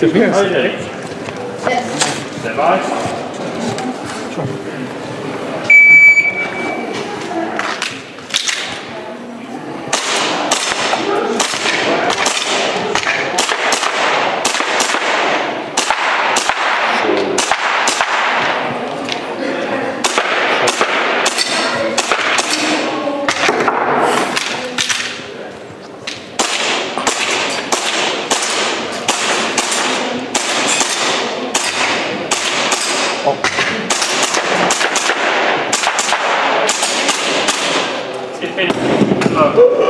to be honest. Okay. Yes. Stand by. Oh.